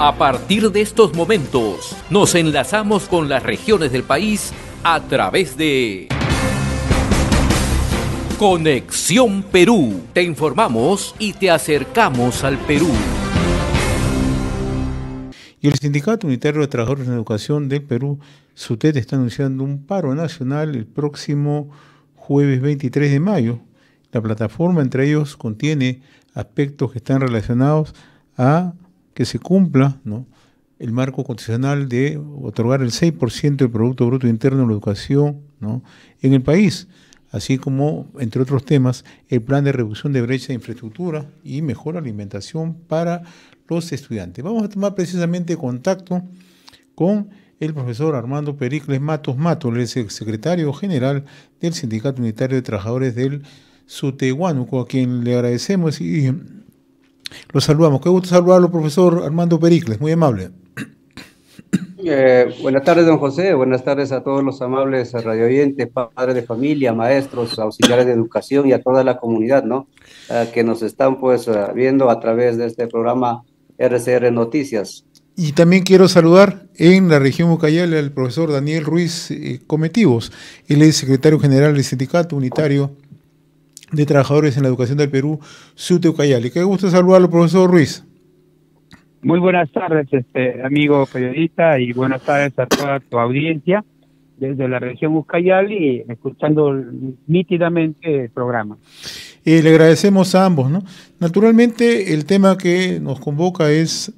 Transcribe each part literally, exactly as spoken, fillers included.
A partir de estos momentos, nos enlazamos con las regiones del país a través de Conexión Perú. Te informamos y te acercamos al Perú. Y el Sindicato Unitario de Trabajadores en Educación del Perú, SUTEP, está anunciando un paro nacional el próximo jueves veintitrés de mayo. La plataforma, entre ellos, contiene aspectos que están relacionados a que se cumpla, ¿no?, el marco constitucional de otorgar el seis por ciento del Producto Bruto Interno en la educación, ¿no?, en el país, así como, entre otros temas, el Plan de Reducción de Brecha de Infraestructura y Mejor Alimentación para los estudiantes. Vamos a tomar precisamente contacto con el profesor Armando Pericles Matos Matos, el secretario general del Sindicato Unitario de Trabajadores del SUTE Huánuco, a quien le agradecemos y lo saludamos. Qué gusto saludarlo, profesor Armando Pericles, muy amable. Eh, buenas tardes, don José, buenas tardes a todos los amables radioyentes, padres de familia, maestros, auxiliares de educación y a toda la comunidad, ¿no?, eh, que nos están pues viendo a través de este programa R C R Noticias. Y también quiero saludar en la región Ucayali al profesor Daniel Ruiz eh, Cometivos. Él es secretario general del Sindicato Unitario de Trabajadores en la Educación del Perú, SUTE Ucayali. Qué gusto saludarlo, profesor Ruiz. Muy buenas tardes, este amigo periodista, y buenas tardes a toda tu audiencia desde la región Ucayali, escuchando nítidamente el programa. Eh, le agradecemos a ambos, ¿no? Naturalmente, el tema que nos convoca es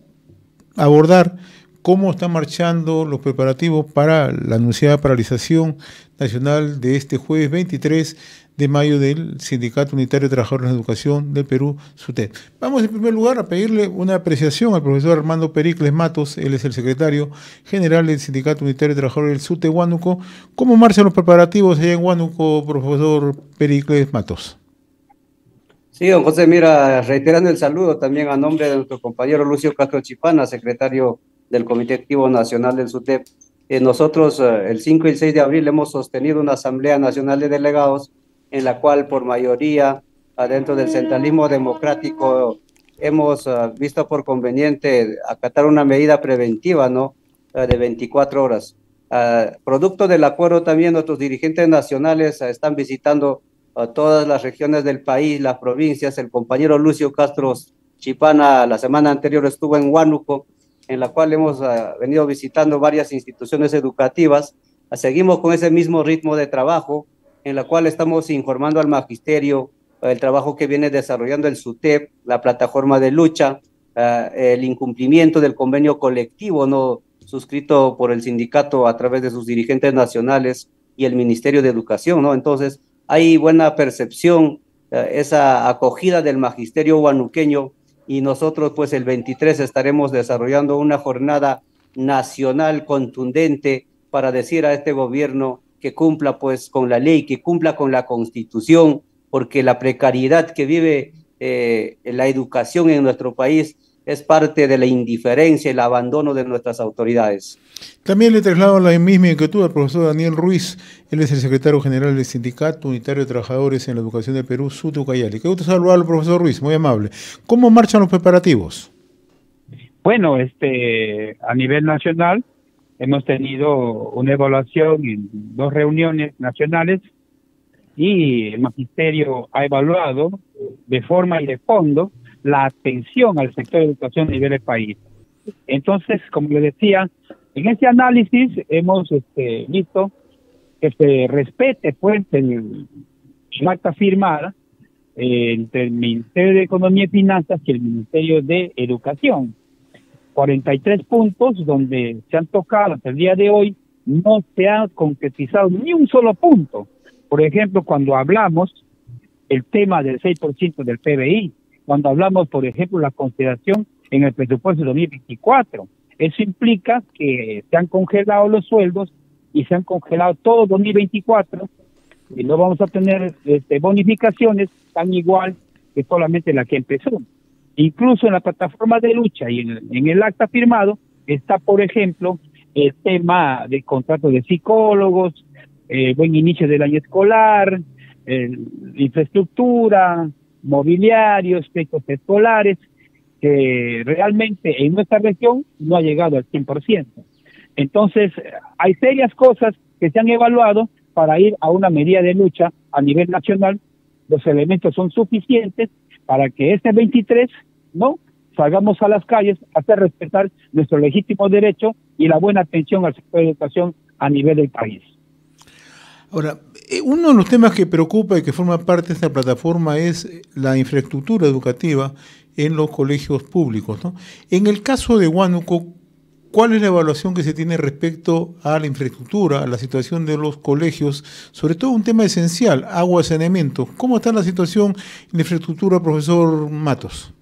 abordar cómo están marchando los preparativos para la anunciada paralización nacional de este jueves veintitrés de mayo del Sindicato Unitario de Trabajadores de Educación del Perú, SUTEP. Vamos en primer lugar a pedirle una apreciación al profesor Armando Pericles Matos. Él es el secretario general del Sindicato Unitario de Trabajadores del SUTE Huánuco. ¿Cómo marchan los preparativos allá en Huánuco, profesor Pericles Matos? Sí, don José, mira, reiterando el saludo también a nombre de nuestro compañero Lucio Castro Chipana, secretario del Comité Activo Nacional del SUTEP. Eh, nosotros eh, el cinco y el seis de abril hemos sostenido una asamblea nacional de delegados en la cual por mayoría, adentro del centralismo democrático, hemos uh, visto por conveniente acatar una medida preventiva, ¿no?, uh, de veinticuatro horas. Uh, producto del acuerdo también nuestros dirigentes nacionales uh, están visitando uh, todas las regiones del país, las provincias. El compañero Lucio Castro Chipana la semana anterior estuvo en Huánuco, en la cual hemos uh, venido visitando varias instituciones educativas. Uh, seguimos con ese mismo ritmo de trabajo, en la cual estamos informando al magisterio el trabajo que viene desarrollando el SUTEP, la plataforma de lucha, uh, el incumplimiento del convenio colectivo no suscrito por el sindicato a través de sus dirigentes nacionales y el Ministerio de Educación, ¿no? Entonces, hay buena percepción, uh, esa acogida del magisterio huánuqueño, y nosotros pues el veintitrés estaremos desarrollando una jornada nacional contundente para decir a este gobierno que cumpla pues con la ley, que cumpla con la Constitución, porque la precariedad que vive eh, la educación en nuestro país es parte de la indiferencia, el abandono de nuestras autoridades. También le traslado la misma inquietud al profesor Daniel Ruiz. Él es el secretario general del Sindicato Unitario de Trabajadores en la Educación del Perú, SUTE Ucayali. Qué gusto saludarlo, profesor Ruiz, muy amable. ¿Cómo marchan los preparativos? Bueno, este, a nivel nacional, hemos tenido una evaluación en dos reuniones nacionales y el magisterio ha evaluado de forma y de fondo la atención al sector de educación a nivel del país. Entonces, como les decía, en este análisis hemos este, visto que se respete pues el, el acta firmada eh, entre el Ministerio de Economía y Finanzas y el Ministerio de Educación. cuarenta y tres puntos donde se han tocado hasta el día de hoy, no se ha concretizado ni un solo punto. Por ejemplo, cuando hablamos el tema del seis por ciento del P B I, cuando hablamos, por ejemplo, la consideración en el presupuesto de dos mil veinticuatro, eso implica que se han congelado los sueldos y se han congelado todo dos mil veinticuatro, y no vamos a tener este, bonificaciones tan igual que solamente la que empezó. Incluso en la plataforma de lucha y en el, en el acta firmado está, por ejemplo, el tema de contratos de psicólogos, eh, buen inicio del año escolar, eh, infraestructura, mobiliarios, textos escolares. que realmente en nuestra región no ha llegado al cien por ciento. Entonces, hay serias cosas que se han evaluado para ir a una medida de lucha a nivel nacional. Los elementos son suficientes para que este veintitrés, ¿no?, salgamos a las calles a hacer respetar nuestro legítimo derecho y la buena atención al sector de educación a nivel del país. Ahora, uno de los temas que preocupa y que forma parte de esta plataforma es la infraestructura educativa en los colegios públicos, ¿no? En el caso de Huánuco, ¿cuál es la evaluación que se tiene respecto a la infraestructura, a la situación de los colegios, sobre todo un tema esencial, agua y saneamiento? ¿Cómo está la situación en la infraestructura, profesor Matos?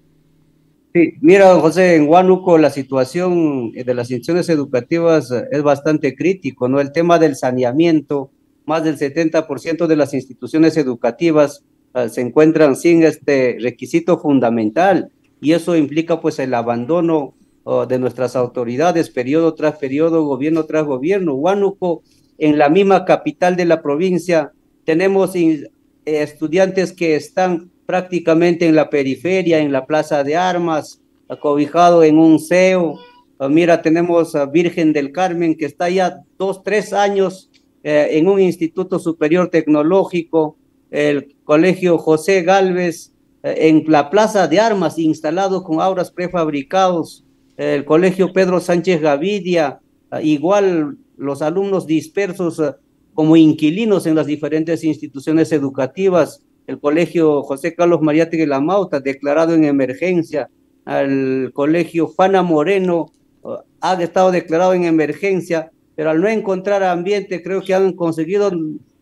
Sí, mira, don José, en Huánuco la situación de las instituciones educativas es bastante crítico, ¿no? El tema del saneamiento, más del setenta por ciento de las instituciones educativas uh, se encuentran sin este requisito fundamental, y eso implica pues el abandono uh, de nuestras autoridades, periodo tras periodo, gobierno tras gobierno. Huánuco, en la misma capital de la provincia, tenemos in, eh, estudiantes que están prácticamente en la periferia, en la Plaza de Armas, acobijado en un C E O. Mira, tenemos a Virgen del Carmen, que está ya dos, tres años eh, en un instituto superior tecnológico, el colegio José Gálvez, eh, en la Plaza de Armas, instalado con aulas prefabricados, eh, el colegio Pedro Sánchez Gavidia, eh, igual los alumnos dispersos eh, como inquilinos en las diferentes instituciones educativas, el colegio José Carlos Mariategui La Mauta, declarado en emergencia, al colegio Fana Moreno, ha estado declarado en emergencia, pero al no encontrar ambiente, creo que han conseguido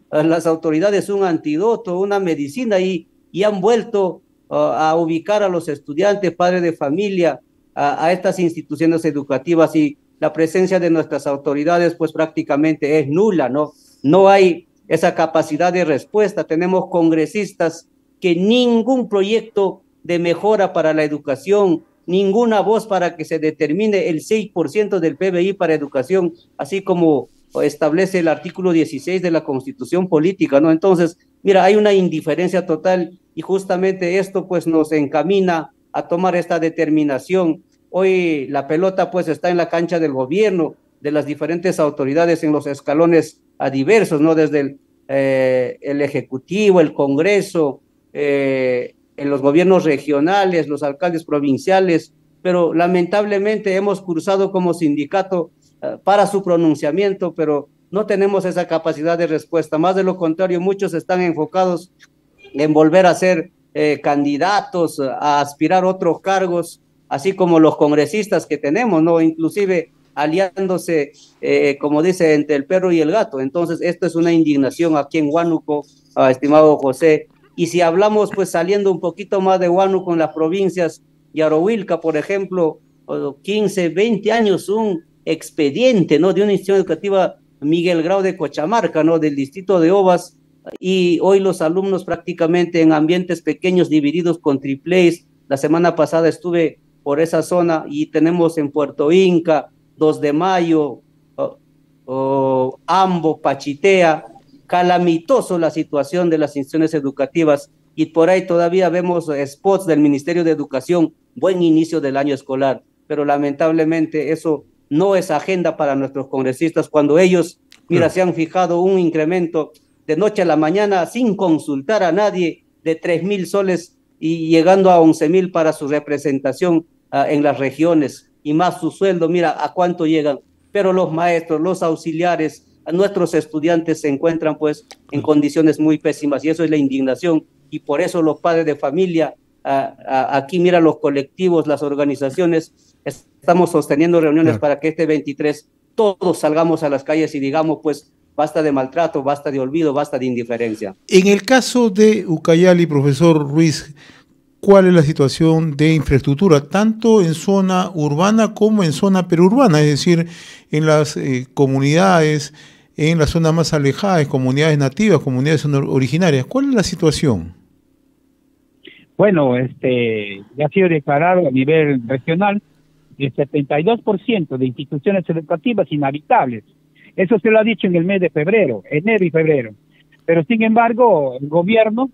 las autoridades un antídoto, una medicina, y, y han vuelto uh, a ubicar a los estudiantes, padres de familia, a, a estas instituciones educativas, y la presencia de nuestras autoridades pues prácticamente es nula, ¿no? No hay esa capacidad de respuesta. Tenemos congresistas que ningún proyecto de mejora para la educación, ninguna voz para que se determine el seis por ciento del P B I para educación, así como establece el artículo dieciséis de la Constitución Política, ¿no? Entonces, mira, hay una indiferencia total, y justamente esto pues nos encamina a tomar esta determinación. Hoy la pelota pues está en la cancha del gobierno, de las diferentes autoridades en los escalones a diversos, ¿no? Desde el, eh, el Ejecutivo, el Congreso, eh, en los gobiernos regionales, los alcaldes provinciales, pero lamentablemente hemos cursado como sindicato eh, para su pronunciamiento, pero no tenemos esa capacidad de respuesta. Más de lo contrario, muchos están enfocados en volver a ser eh, candidatos, a aspirar a otros cargos, así como los congresistas que tenemos, ¿no? Inclusive aliándose, eh, como dice, entre el perro y el gato. Entonces, esto es una indignación aquí en Huánuco, ah, estimado José. Y si hablamos, pues, saliendo un poquito más de Huánuco, en las provincias, Yarohilca, por ejemplo, quince, veinte años, un expediente, ¿no?, de una institución educativa, Miguel Grau de Cochamarca, ¿no?, del distrito de Ovas, y hoy los alumnos prácticamente en ambientes pequeños, divididos con tripleis. La semana pasada estuve por esa zona, y tenemos en Puerto Inca, dos de mayo, oh, oh, Ambo, Pachitea, calamitoso la situación de las instituciones educativas, y por ahí todavía vemos spots del Ministerio de Educación, buen inicio del año escolar, pero lamentablemente eso no es agenda para nuestros congresistas, cuando ellos, mira, sí. se han fijado un incremento de noche a la mañana, sin consultar a nadie, de tres mil soles y llegando a once mil para su representación uh, en las regiones. Y más su sueldo, mira a cuánto llegan, pero los maestros, los auxiliares, nuestros estudiantes se encuentran pues en condiciones muy pésimas, y eso es la indignación, y por eso los padres de familia, a, a, aquí mira los colectivos, las organizaciones, estamos sosteniendo reuniones claro. para que este veintitrés todos salgamos a las calles y digamos pues basta de maltrato, basta de olvido, basta de indiferencia. En el caso de Ucayali, profesor Ruiz, ¿cuál es la situación de infraestructura, tanto en zona urbana como en zona perurbana? Es decir, en las eh, comunidades, en las zonas más alejadas, comunidades nativas, comunidades originarias. ¿Cuál es la situación? Bueno, este, ya ha sido declarado a nivel regional el setenta y dos por ciento de instituciones educativas inhabitables. Eso se lo ha dicho en el mes de febrero, enero y febrero. Pero sin embargo, el gobierno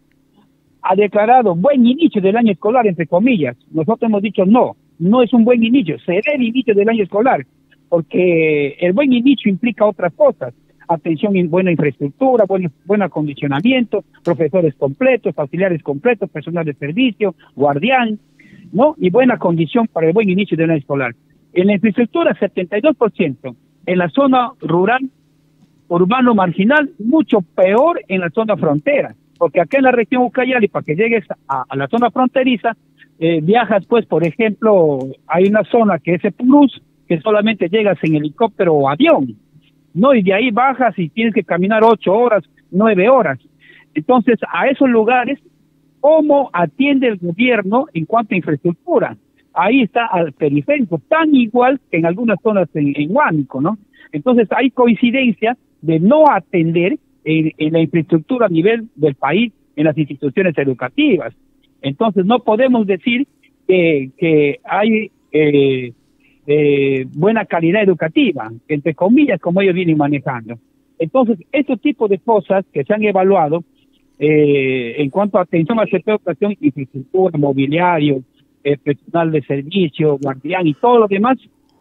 ha declarado buen inicio del año escolar, entre comillas. Nosotros hemos dicho no, no es un buen inicio, será el inicio del año escolar, porque el buen inicio implica otras cosas. Atención en buena infraestructura, buen, buen acondicionamiento, profesores completos, auxiliares completos, personal de servicio, guardián, ¿no? Y buena condición para el buen inicio del año escolar. En la infraestructura, setenta y dos por ciento. En la zona rural, urbano, marginal, mucho peor en la zona frontera, porque acá en la región Ucayali, para que llegues a, a la zona fronteriza, eh, viajas, pues, por ejemplo, hay una zona que es el Purús, que solamente llegas en helicóptero o avión, ¿no? Y de ahí bajas y tienes que caminar ocho horas, nueve horas. Entonces, a esos lugares, ¿cómo atiende el gobierno en cuanto a infraestructura? Ahí está al periférico, tan igual que en algunas zonas en, en Huánico, ¿no? Entonces, hay coincidencia de no atender en, en la infraestructura a nivel del país, en las instituciones educativas. Entonces, no podemos decir que, que hay... Eh, Eh, buena calidad educativa, entre comillas, como ellos vienen manejando. Entonces, estos tipos de cosas que se han evaluado eh, en cuanto a atención al sector de educación, infraestructura, mobiliario, eh, personal de servicio, guardián y todo lo demás,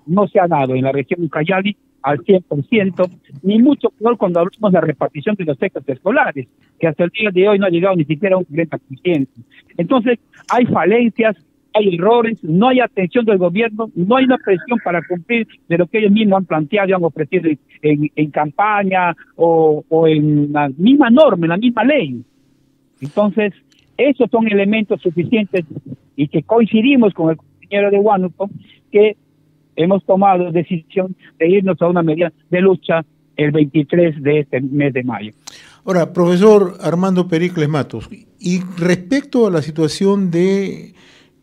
no se ha dado en la región Ucayali al cien por ciento, ni mucho peor cuando hablamos de la repartición de los textos escolares, que hasta el día de hoy no ha llegado ni siquiera a un treinta por ciento. Entonces, hay falencias, hay errores, no hay atención del gobierno, no hay una presión para cumplir de lo que ellos mismos han planteado y han ofrecido en, en, en campaña o, o en la misma norma, en la misma ley. Entonces, esos son elementos suficientes y que coincidimos con el compañero de Huánuco, que hemos tomado decisión de irnos a una medida de lucha el veintitrés de este mes de mayo. Ahora, profesor Armando Pericles Matos, y respecto a la situación de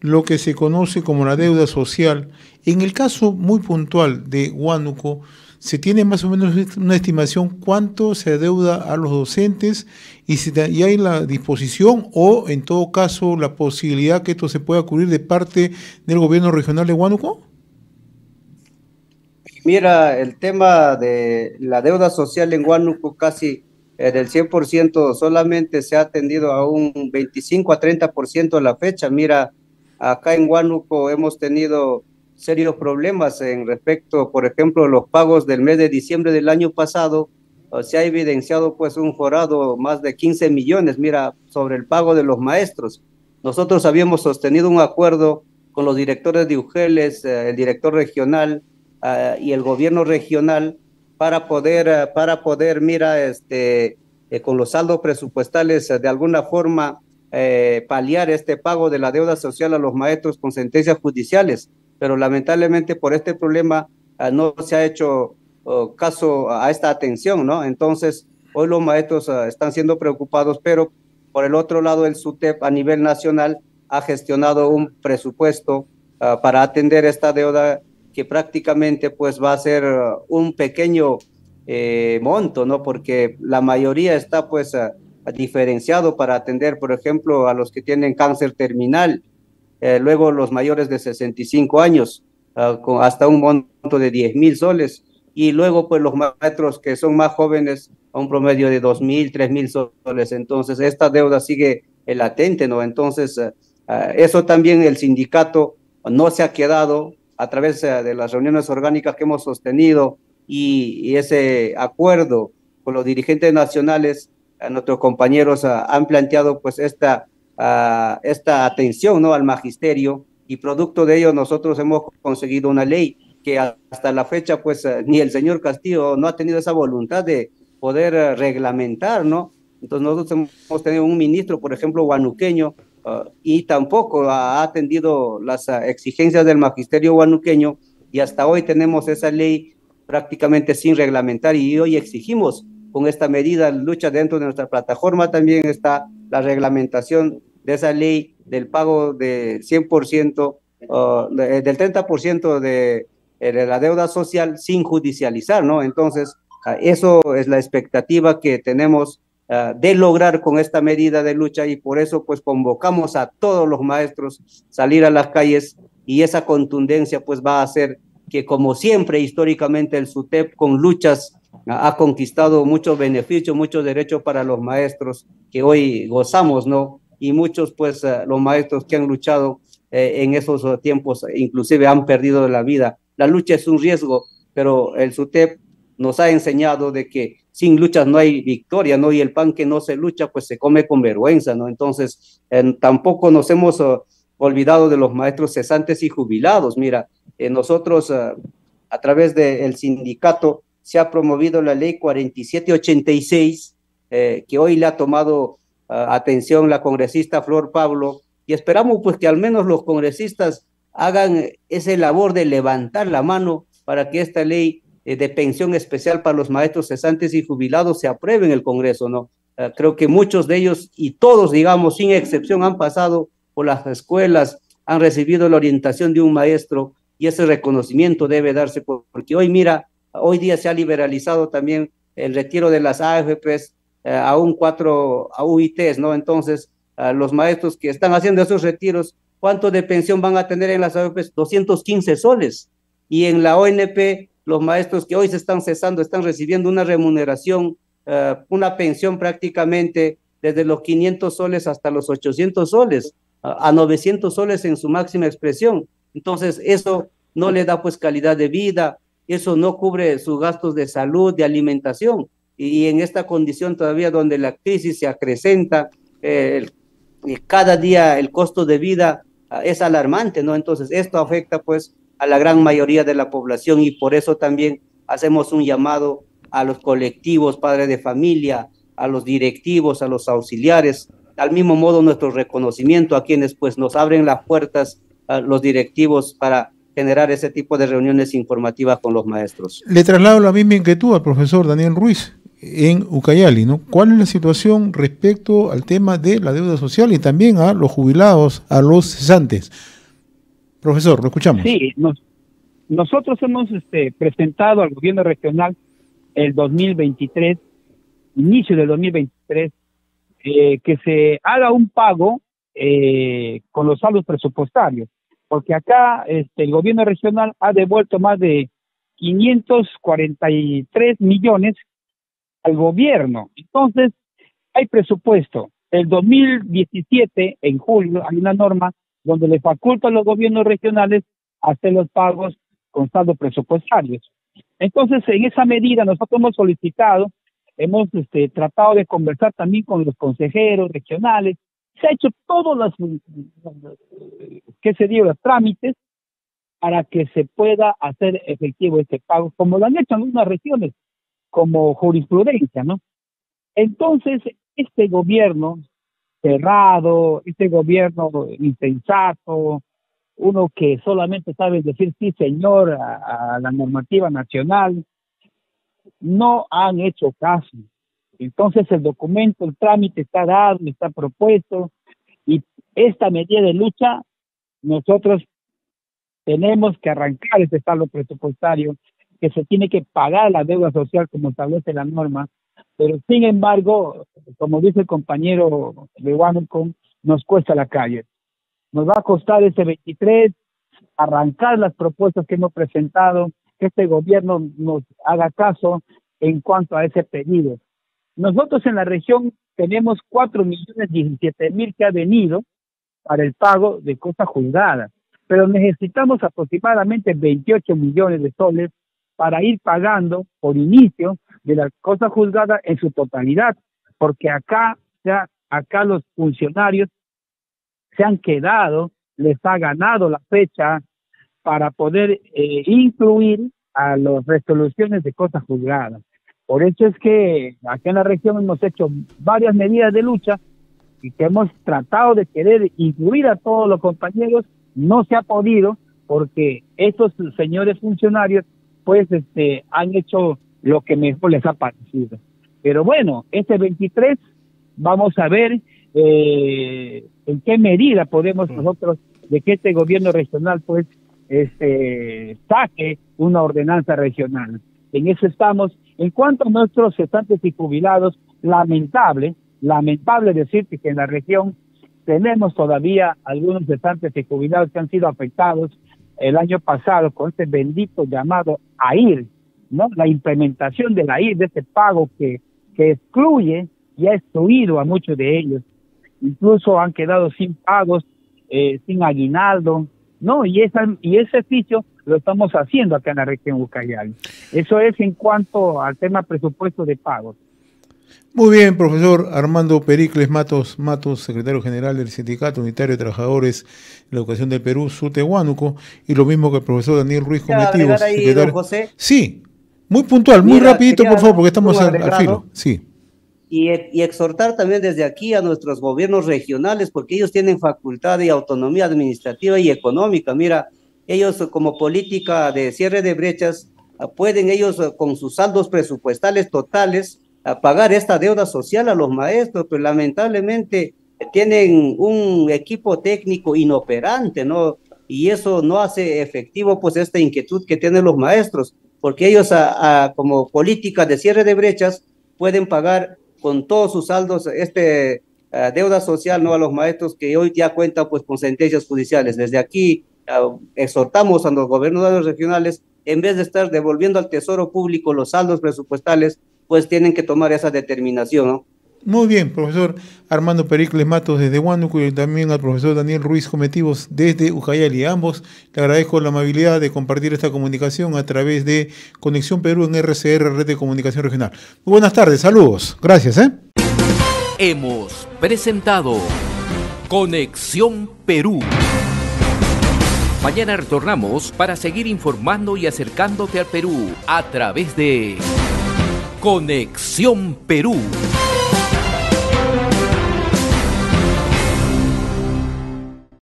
lo que se conoce como la deuda social, en el caso muy puntual de Huánuco, se tiene más o menos una estimación cuánto se adeuda a los docentes y si hay la disposición o, en todo caso, la posibilidad que esto se pueda cubrir de parte del gobierno regional de Huánuco. Mira, el tema de la deuda social en Huánuco casi eh, del cien por ciento solamente se ha atendido a un veinticinco a treinta por ciento a la fecha. Mira, acá en Huánuco hemos tenido serios problemas en respecto, por ejemplo, los pagos del mes de diciembre del año pasado. Se ha evidenciado pues un jorado más de quince millones, mira, sobre el pago de los maestros. Nosotros habíamos sostenido un acuerdo con los directores de UGELES, eh, el director regional eh, y el gobierno regional para poder, eh, para poder mira, este, eh, con los saldos presupuestales eh, de alguna forma, Eh, paliar este pago de la deuda social a los maestros con sentencias judiciales, pero lamentablemente por este problema eh, no se ha hecho eh, caso a esta atención, ¿no? Entonces hoy los maestros eh, están siendo preocupados, pero por el otro lado el SUTEP a nivel nacional ha gestionado un presupuesto eh, para atender esta deuda que prácticamente pues va a ser eh, un pequeño eh, monto, ¿no? Porque la mayoría está pues eh, diferenciado para atender, por ejemplo, a los que tienen cáncer terminal, eh, luego los mayores de sesenta y cinco años, eh, con hasta un monto de diez mil soles, y luego pues los maestros que son más jóvenes a un promedio de dos mil, tres mil soles. Entonces esta deuda sigue latente, ¿no? Entonces eh, eso también el sindicato no se ha quedado a través eh, de las reuniones orgánicas que hemos sostenido y, y ese acuerdo con los dirigentes nacionales. A nuestros compañeros uh, han planteado pues esta, uh, esta atención, ¿no?, al magisterio, y producto de ello nosotros hemos conseguido una ley que hasta la fecha pues uh, ni el señor Castillo no ha tenido esa voluntad de poder uh, reglamentar, ¿no? Entonces nosotros hemos tenido un ministro, por ejemplo, huanuqueño, uh, y tampoco ha atendido las uh, exigencias del magisterio huanuqueño, y hasta hoy tenemos esa ley prácticamente sin reglamentar, y hoy exigimos con esta medida lucha. Dentro de nuestra plataforma también está la reglamentación de esa ley del pago de cien por ciento, uh, de, del treinta por ciento de, de la deuda social sin judicializar, ¿no? Entonces, uh, eso es la expectativa que tenemos uh, de lograr con esta medida de lucha, y por eso pues convocamos a todos los maestros a salir a las calles, y esa contundencia pues va a hacer que, como siempre históricamente, el SUTEP con luchas ha conquistado muchos beneficios, muchos derechos para los maestros que hoy gozamos, ¿no? y muchos, pues, uh, los maestros que han luchado eh, en esos tiempos, inclusive han perdido la vida. La lucha es un riesgo, pero el SUTEP nos ha enseñado de que sin luchas no hay victoria, ¿no? Y el pan que no se lucha, pues, se come con vergüenza, ¿no? Entonces, eh, tampoco nos hemos uh, olvidado de los maestros cesantes y jubilados. Mira, eh, nosotros, uh, a través del sindicato, se ha promovido la ley cuarenta y siete ochenta y seis, eh, que hoy le ha tomado uh, atención la congresista Flor Pablo, y esperamos, pues, que al menos los congresistas hagan esa labor de levantar la mano para que esta ley eh, de pensión especial para los maestros cesantes y jubilados se apruebe en el Congreso, ¿no? Uh, creo que muchos de ellos, y todos, digamos, sin excepción, han pasado por las escuelas, han recibido la orientación de un maestro, y ese reconocimiento debe darse, por, porque hoy, mira, hoy día se ha liberalizado también el retiro de las A F Pes eh, a un cuatro, a U I Tes, ¿no? Entonces, eh, los maestros que están haciendo esos retiros, ¿cuánto de pensión van a tener en las A F Pes? doscientos quince soles. Y en la O N P, los maestros que hoy se están cesando están recibiendo una remuneración, eh, una pensión prácticamente desde los quinientos soles hasta los ochocientos soles, a, a novecientos soles en su máxima expresión. Entonces, eso no le da, pues, calidad de vida. Eso no cubre sus gastos de salud, de alimentación, y en esta condición todavía donde la crisis se acrecenta, eh, el, cada día el costo de vida eh, es alarmante, ¿no? Entonces esto afecta, pues, a la gran mayoría de la población, y por eso también hacemos un llamado a los colectivos, padres de familia, a los directivos, a los auxiliares, al mismo modo nuestro reconocimiento a quienes, pues, nos abren las puertas, eh, los directivos, para generar ese tipo de reuniones informativas con los maestros. Le traslado la misma inquietud al profesor Daniel Ruiz en Ucayali, ¿no? ¿Cuál es la situación respecto al tema de la deuda social y también a los jubilados, a los cesantes? Profesor, lo escuchamos. Sí, nos, nosotros hemos este, presentado al gobierno regional el dos mil veintitrés, inicio del dos mil veintitrés, eh, que se haga un pago eh, con los saldos presupuestarios, porque acá este, el gobierno regional ha devuelto más de quinientos cuarenta y tres millones al gobierno. Entonces, hay presupuesto. El dos mil diecisiete, en julio, hay una norma donde le facultan a los gobiernos regionales hacer los pagos con saldos presupuestarios. Entonces, en esa medida, nosotros hemos solicitado, hemos este, tratado de conversar también con los consejeros regionales. Se ha hecho todos los, que se dio los trámites para que se pueda hacer efectivo este pago, como lo han hecho en algunas regiones, como jurisprudencia, ¿no? Entonces, este gobierno cerrado, este gobierno insensato, uno que solamente sabe decir sí, señor, a, a la normativa nacional, no han hecho caso. Entonces el documento, el trámite está dado, está propuesto, y esta medida de lucha nosotros tenemos que arrancar este saldo presupuestario, que se tiene que pagar la deuda social como establece la norma, pero sin embargo, como dice el compañero de Huánuco, nos cuesta la calle. Nos va a costar ese veintitrés arrancar las propuestas que hemos presentado, que este gobierno nos haga caso en cuanto a ese pedido. Nosotros en la región tenemos cuatro millones diecisiete mil que ha venido para el pago de cosas juzgadas, pero necesitamos aproximadamente veintiocho millones de soles para ir pagando por inicio de las cosas juzgadas en su totalidad, porque acá, ya, acá los funcionarios se han quedado, les ha ganado la fecha para poder eh, incluir a las resoluciones de cosas juzgadas. Por eso es que aquí en la región hemos hecho varias medidas de lucha y que hemos tratado de querer incluir a todos los compañeros. No se ha podido porque estos señores funcionarios pues este, han hecho lo que mejor les ha parecido. Pero bueno, este veintitrés vamos a ver eh, en qué medida podemos nosotros de que este gobierno regional pues este, saque una ordenanza regional. En eso estamos. En cuanto a nuestros cesantes y jubilados, lamentable, lamentable decirte que en la región tenemos todavía algunos cesantes y jubilados que han sido afectados el año pasado con este bendito llamado A I R, ¿no? La implementación de la A I R, de este pago que, que excluye y ha excluido a muchos de ellos. incluso han quedado sin pagos, eh, sin aguinaldo, ¿no? Y, esa, y ese oficio lo estamos haciendo acá en la región Ucayali. Eso es en cuanto al tema presupuesto de pagos. Muy bien, profesor Armando Pericles Matos Matos, secretario general del Sindicato Unitario de Trabajadores de la Educación del Perú, SUTE Huánuco, y lo mismo que el profesor Daniel Ruiz Cometivos. Ahí, secretario... José. Sí, muy puntual, muy Mira, rapidito, por favor, porque estamos al, al filo. Sí. Y, y exhortar también desde aquí a nuestros gobiernos regionales, porque ellos tienen facultad y autonomía administrativa y económica. Mira, ellos como política de cierre de brechas, pueden ellos con sus saldos presupuestales totales a pagar esta deuda social a los maestros, pero lamentablemente tienen un equipo técnico inoperante, ¿no? Y eso no hace efectivo pues esta inquietud que tienen los maestros, porque ellos a, a, como política de cierre de brechas pueden pagar con todos sus saldos este uh, deuda social, ¿no?, a los maestros que hoy ya cuentan pues con sentencias judiciales. Desde aquí uh, exhortamos a los gobiernos regionales, en vez de estar devolviendo al Tesoro Público los saldos presupuestales, pues tienen que tomar esa determinación, ¿no? Muy bien, profesor Armando Pericles Matos desde Huánuco y también al profesor Daniel Ruiz Cometivos desde Ucayali. A ambos le agradezco la amabilidad de compartir esta comunicación a través de Conexión Perú en R C R, Red de Comunicación Regional. Muy buenas tardes, saludos, gracias. ¿eh? Hemos presentado Conexión Perú. Mañana retornamos para seguir informando y acercándote al Perú a través de Conexión Perú.